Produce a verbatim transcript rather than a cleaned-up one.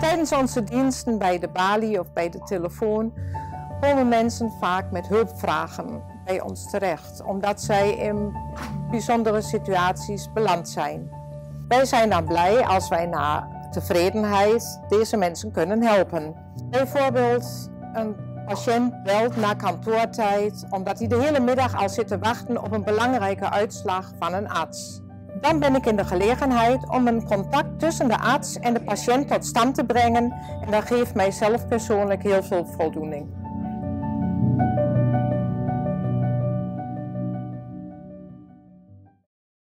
Tijdens onze diensten bij de balie of bij de telefoon komen mensen vaak met hulpvragen bij ons terecht, omdat zij in bijzondere situaties beland zijn. Wij zijn dan blij als wij na tevredenheid deze mensen kunnen helpen. Bijvoorbeeld een patiënt belt na kantoortijd omdat hij de hele middag al zit te wachten op een belangrijke uitslag van een arts. Dan ben ik in de gelegenheid om een contact tussen de arts en de patiënt tot stand te brengen en dat geeft mijzelf persoonlijk heel veel voldoening.